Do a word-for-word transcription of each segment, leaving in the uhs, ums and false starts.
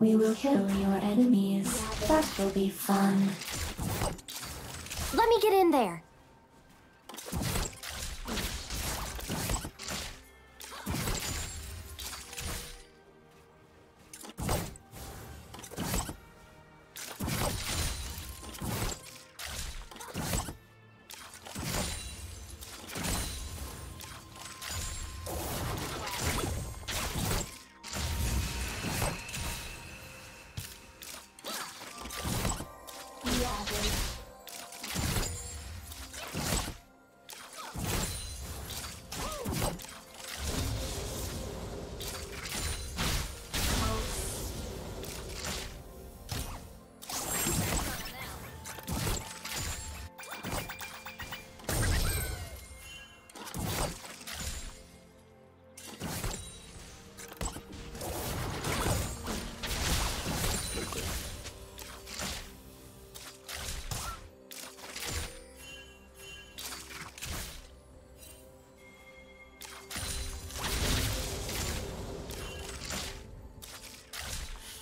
We will kill your enemies. That will be fun. Let me get in there.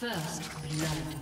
First blood.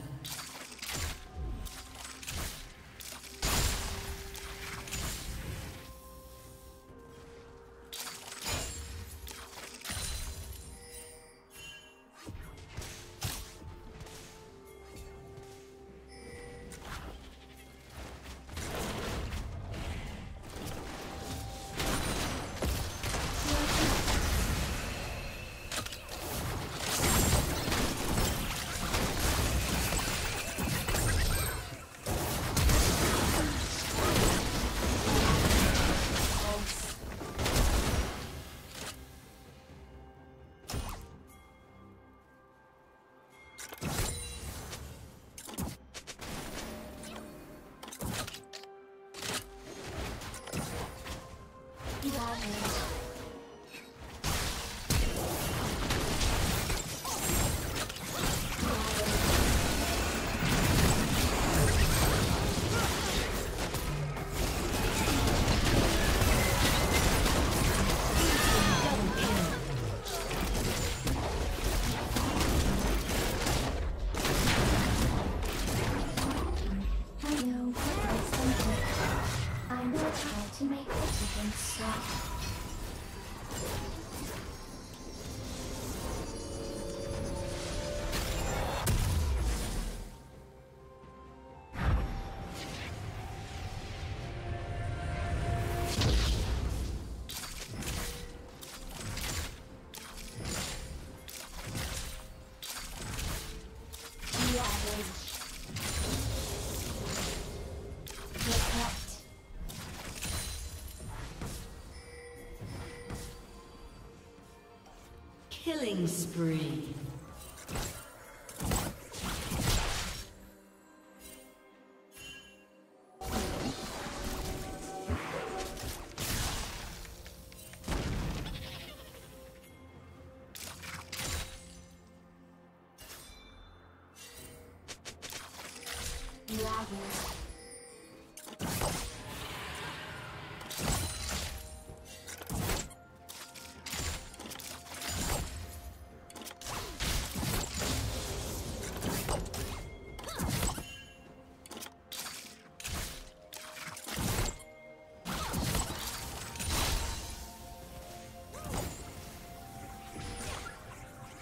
Killing spree.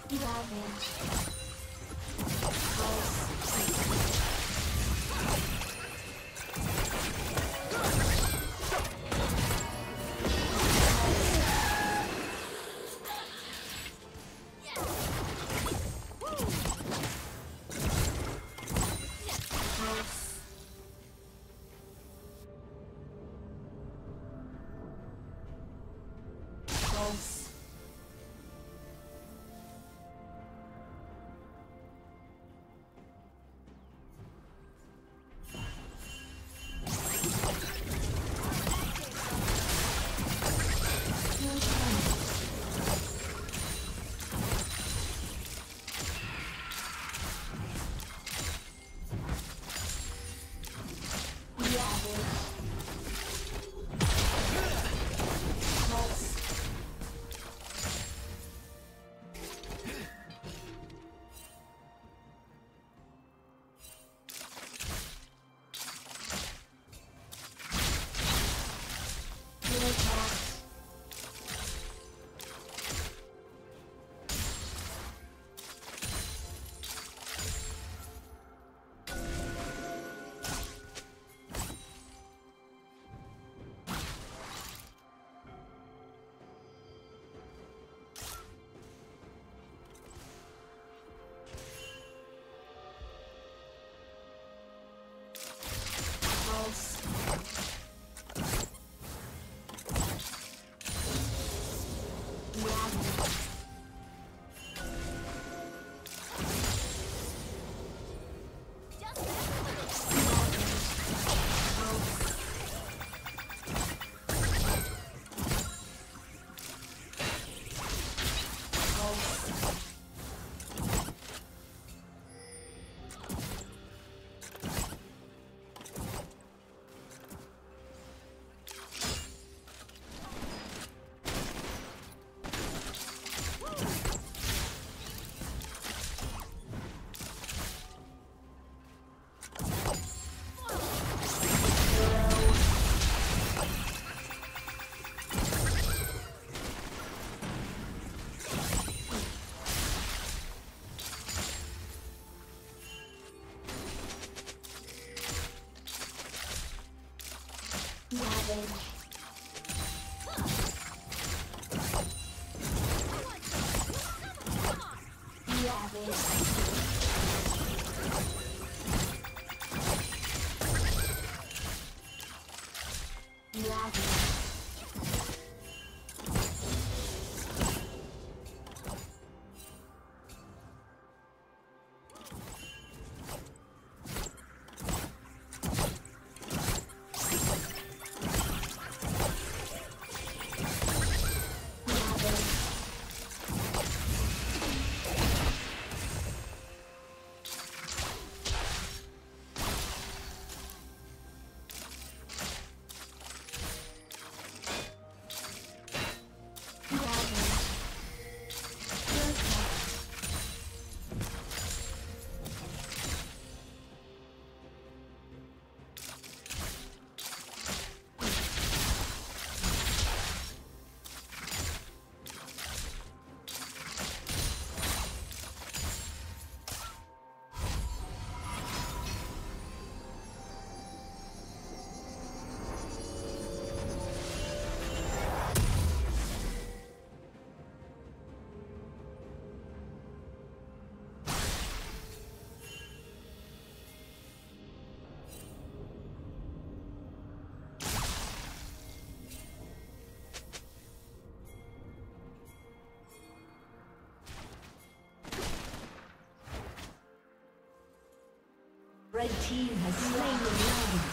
Yes. Woo. Red team has slain the dragon.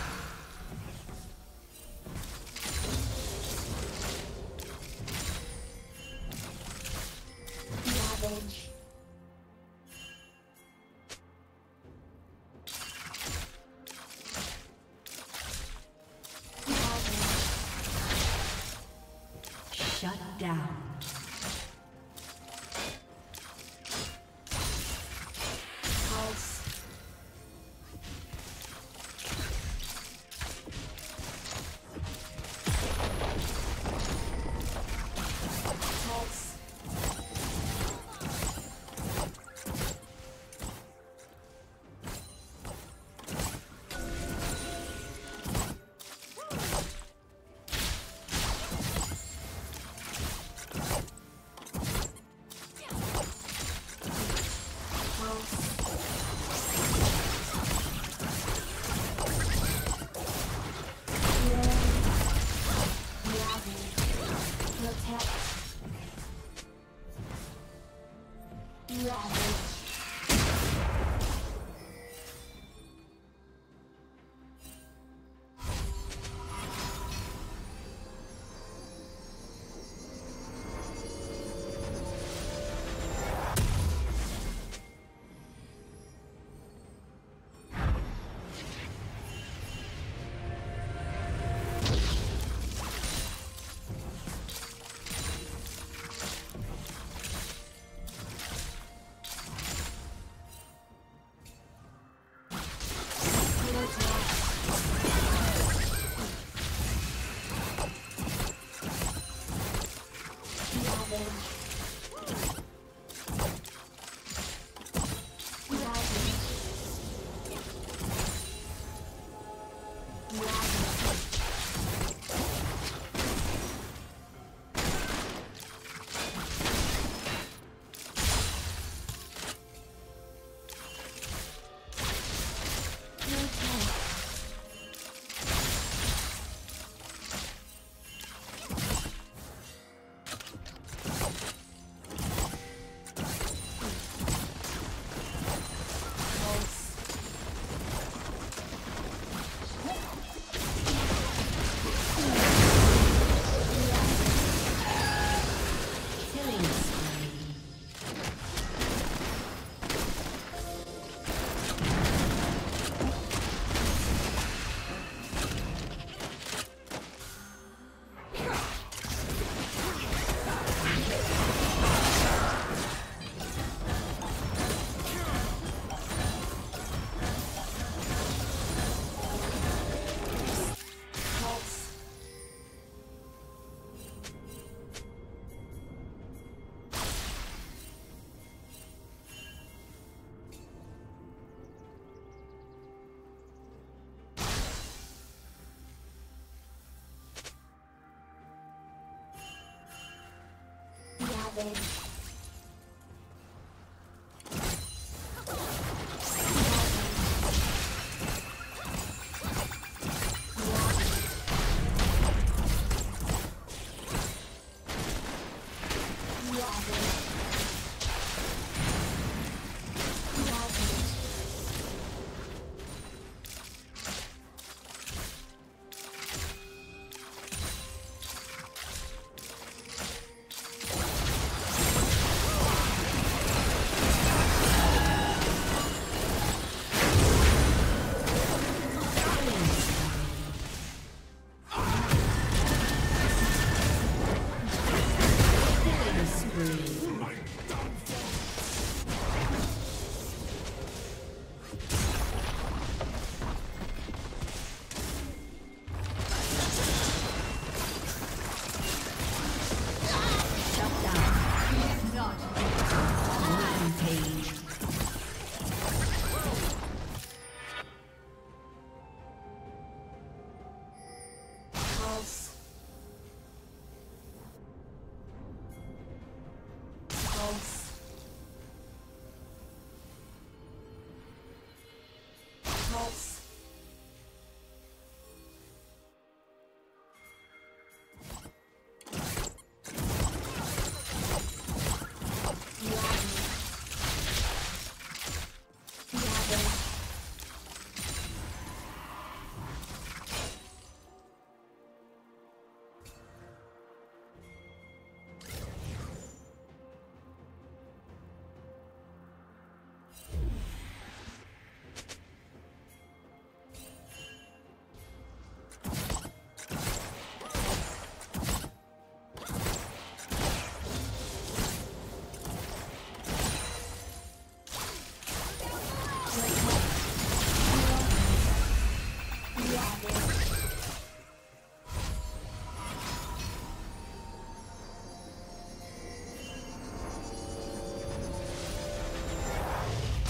Red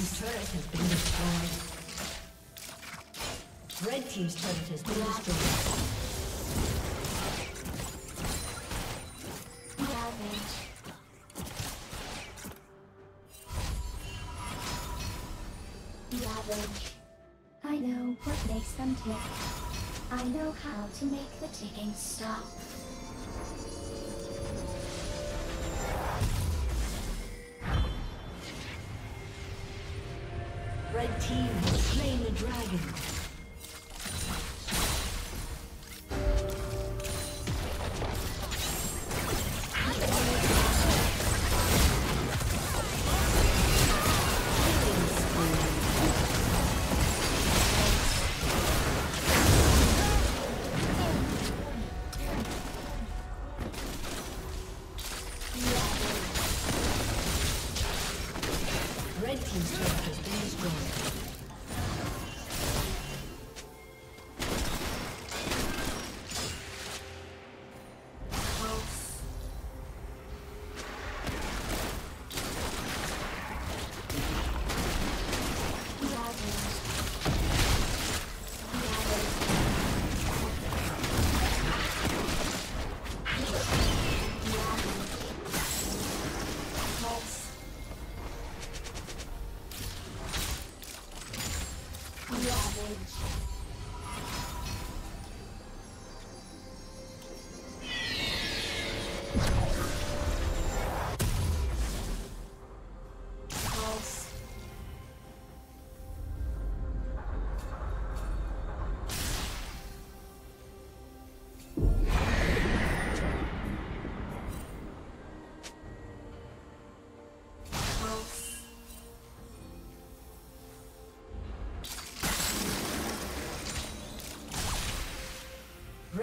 team's turret has been destroyed. I know what makes them tick. I know how to make the ticking stop. Red team has slain the dragon.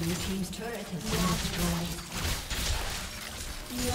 Blue team's turret has been destroyed. Yeah.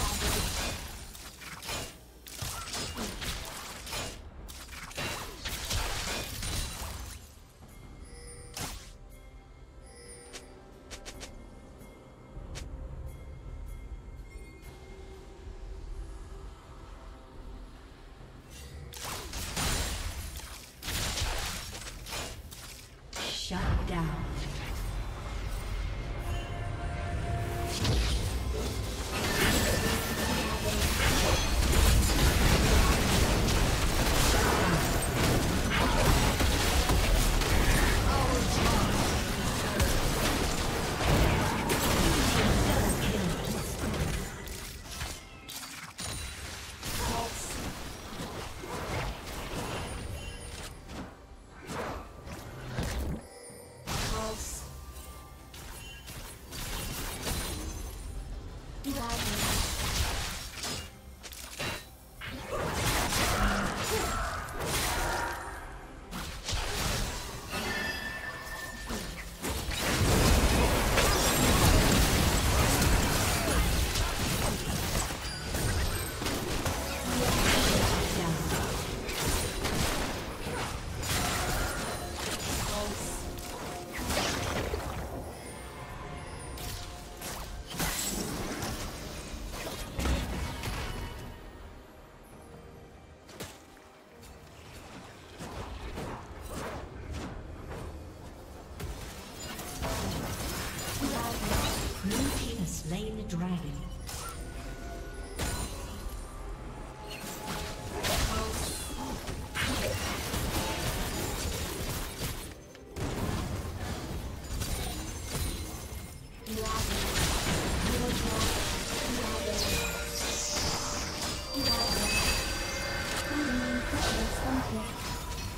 Dragon. I know how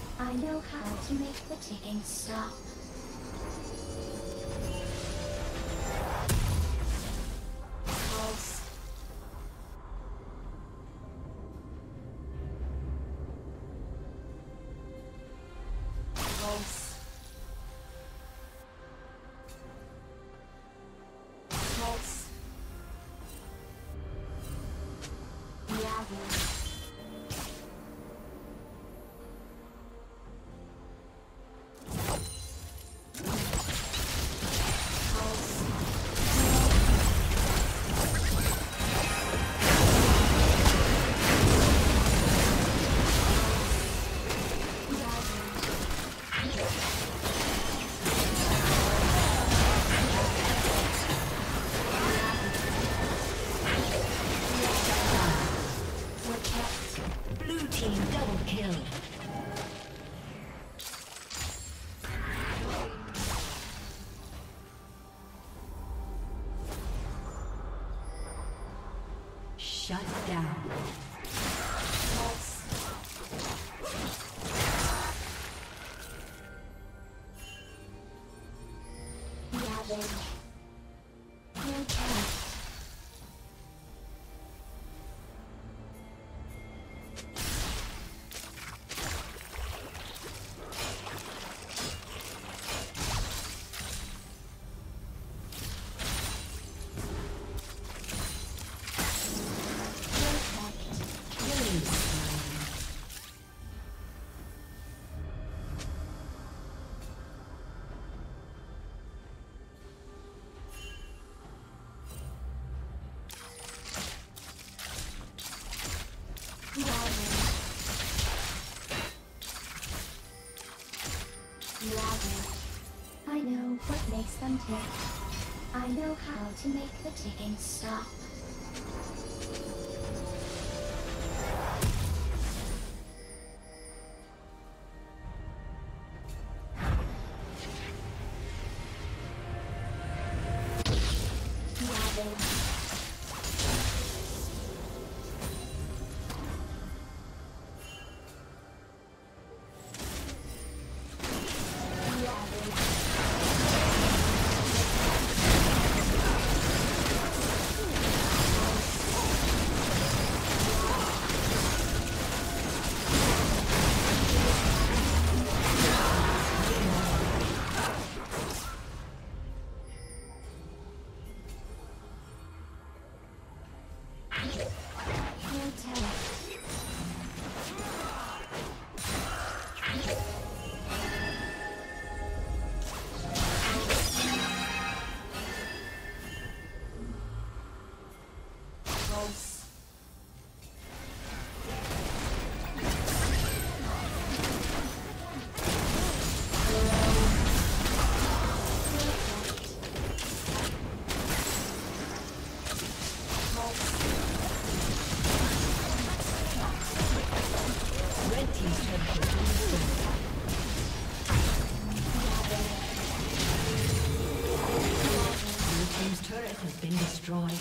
to make the ticking stop. Shut down. I know what makes them tick. I know how to make the ticking stop. Rather, team's turret has been destroyed. Blue team's turret has been destroyed.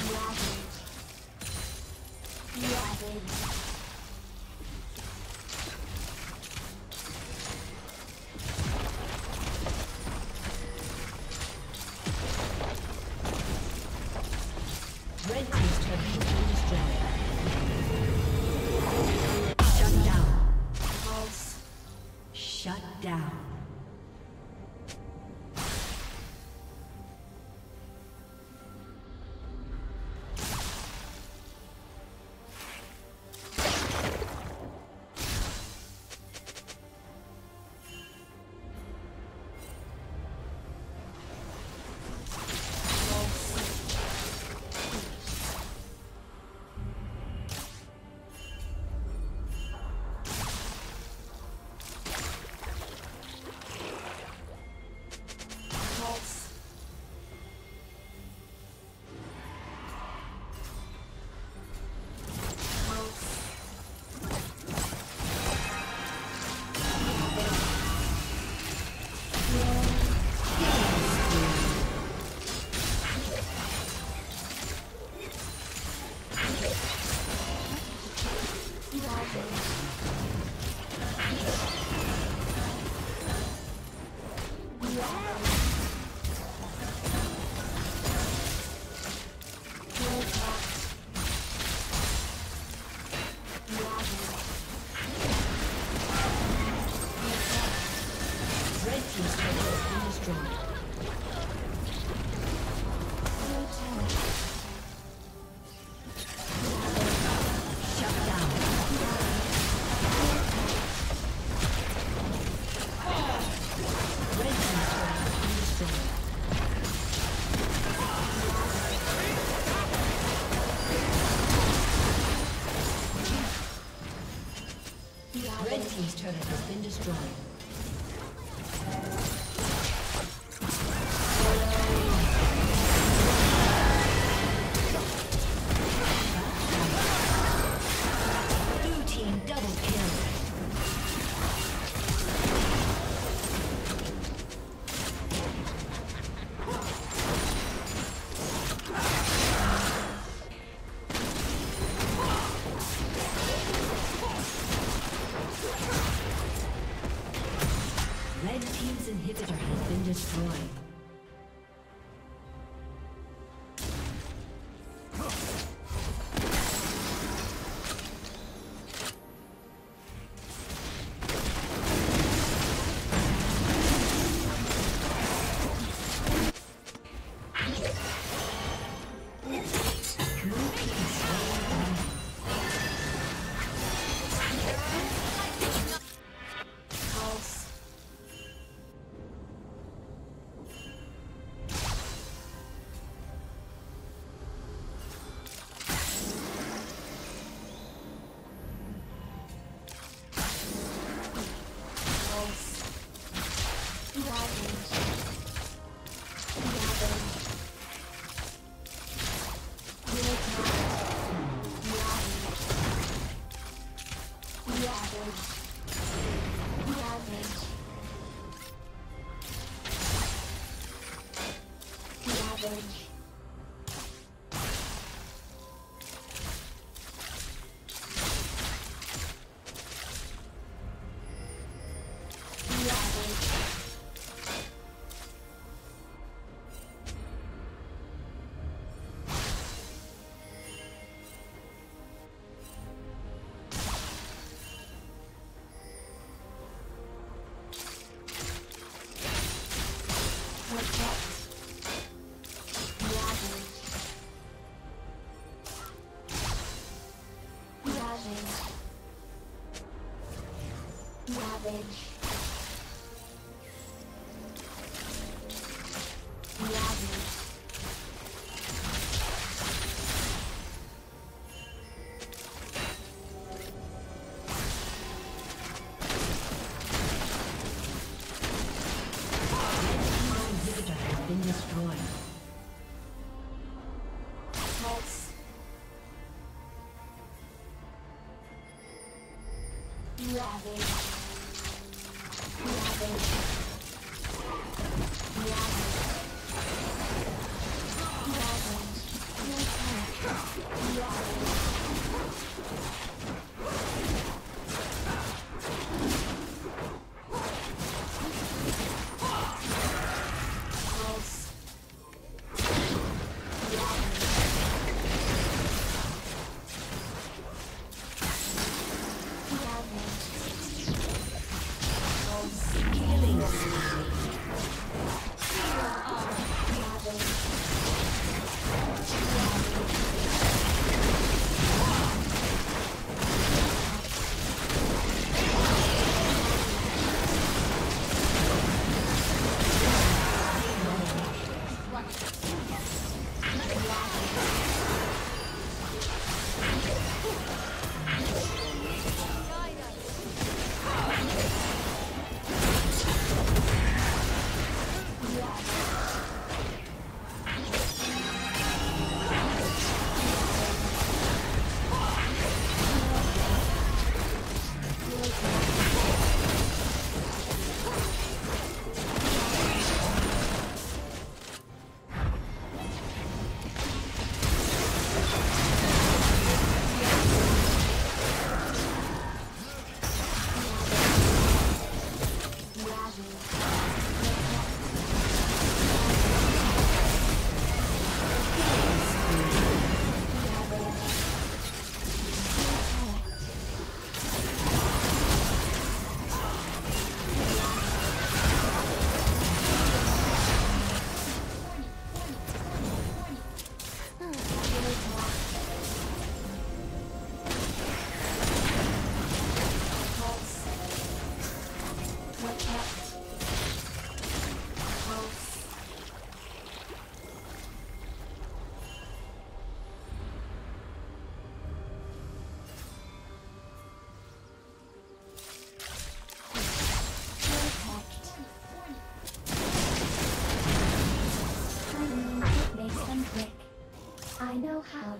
Ravage.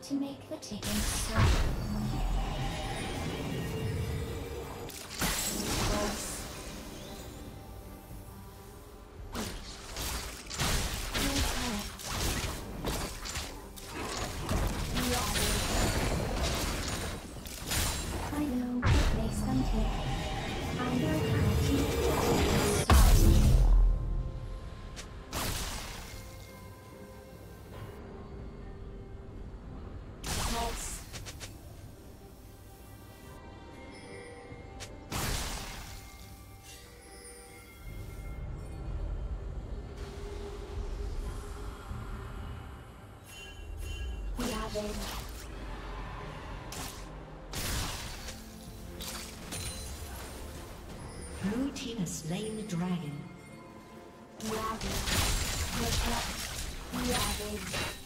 To make the ticket stop. I know what makes them tick. I know how to make the ticket stop. Thank you. Blue team has slain the dragon. Dragon.